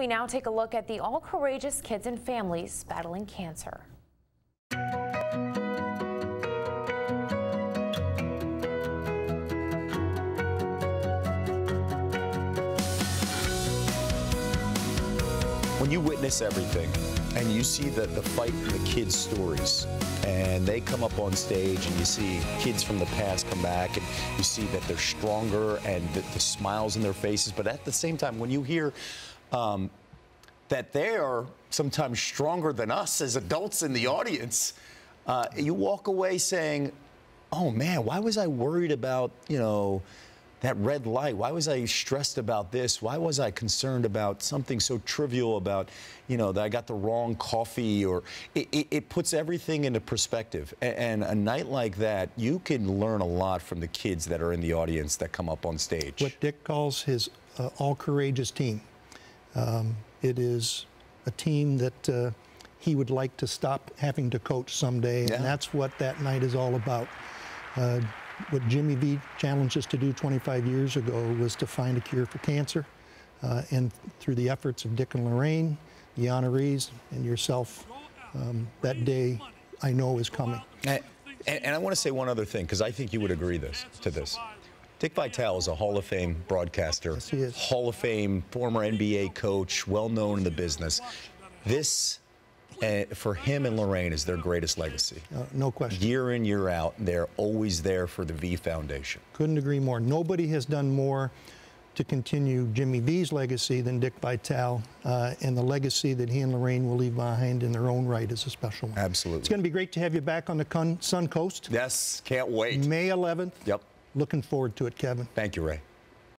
we now take a look at the all-courageous kids and families battling cancer. When you witness everything and you see the fight in the kids' stories, and they come up on stage and you see kids from the past come back and you see that they're stronger and the smiles in their faces, but at the same time, when you hear that they are sometimes stronger than us as adults in the audience, you walk away saying, oh man, why was I worried about, you know, that red light? Why was I stressed about this? Why was I concerned about something so trivial about, you know, that I got the wrong coffee? Or it puts everything into perspective. And a night like that, you can learn a lot from the kids that are in the audience that come up on stage. What Dick calls his all-courageous team. It is a team that he would like to stop having to coach someday, and that's what that night is all about. What Jimmy V challenged us to do 25 years ago was to find a cure for cancer, and through the efforts of Dick and Lorraine, the honorees, and yourself, that day I know is coming. And I want to say one other thing, because I think you would agree to this. Dick Vitale is a Hall of Fame broadcaster, yes, he is. Hall of Fame, former NBA coach, well-known in the business. This, for him and Lorraine, is their greatest legacy. No question. Year in, year out, they're always there for the V Foundation. Couldn't agree more. Nobody has done more to continue Jimmy V's legacy than Dick Vitale, and the legacy that he and Lorraine will leave behind in their own right is a special one. Absolutely. It's going to be great to have you back on the Sun Coast. Yes, can't wait. May 11th. Yep. Looking forward to it, Kevin. Thank you, Ray.